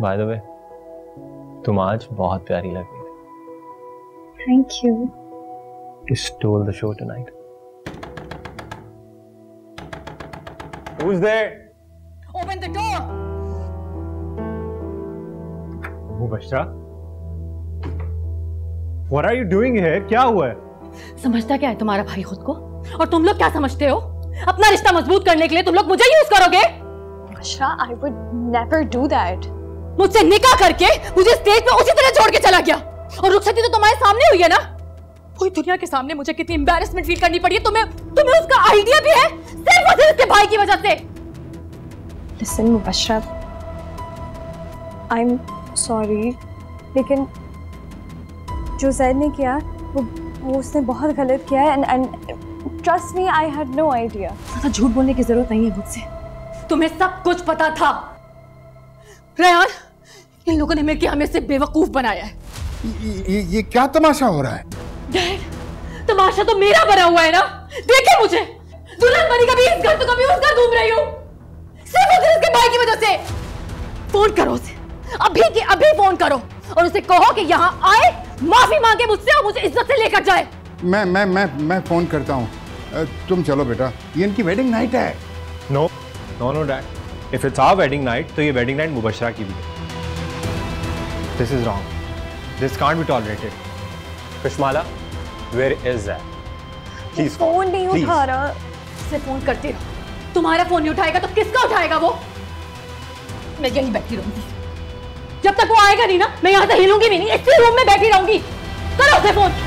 By the way, तुम आज बहुत प्यारी लग रही थी। Thank you. You stole the show tonight. Who's there? Open the door. Mu Bashar, what are you doing here? क्या हुआ है? समझता क्या है तुम्हारा भाई खुद को? और तुम लोग क्या समझते हो? अपना रिश्ता मजबूत करने के लिए तुम लोग मुझे यूज करोगे? Bashar, I would never do that. मुझसे निकाह करके मुझे स्टेज पे उसी तरह छोड़ के चला गया, और रुखसती तो तुम्हारे सामने हुई है ना। पूरी दुनिया के सामने मुझे कितनी एम्बैरेसमेंट फील करनी पड़ी है। तुम्हें उसका आइडिया भी है, सिर्फ और सिर्फ उसके भाई की वजह से। Listen, Mu Bashar, I'm sorry, लेकिन जो ज़ैद ने किया वो उसने बहुत गलत किया है, and trust me, I had no idea. ज़्यादा झूठ बोलने की जरूरत नहीं है मुझसे। तुम्हें सब कुछ पता था। रेहान, इन लोगों ने हमें से बेवकूफ बनाया है। ये क्या तमाशा हो रहा है? डैड, तमाशा तो मेरा बना हुआ है ना। देखिए मुझे, दुल्हन बनी कभी इस घर तो कभी उस घर घूम रही हूँ, सिर्फ और सिर्फ उसके भाई की वजह से। फोन करो उसे, अभी के अभी फोन करो, और उसे कहो कि यहाँ आए, माफी मांगे मुझसे और मुझे इज्जत से लेकर जाए। मैं फोन करता हूँ। तुम चलो बेटा, ये इनकी वेडिंग नाइट है। No no no dad, If it's our wedding night, तो ये wedding night Mu Bashar की भी है। This is wrong. This can't be tolerated. Kishmala, where is that? Please call. Phone नहीं उठा रहा। इससे फोन करते रहो। तुम्हारा फोन नहीं उठाएगा तो किसका उठाएगा वो? मैं यहीं बैठी रहूंगी। जब तक वो आएगा नहीं ना, मैं यहाँ से हिलूंगी भी नहीं। इसी रूम में बैठी रहूंगी। करो उसे फोन।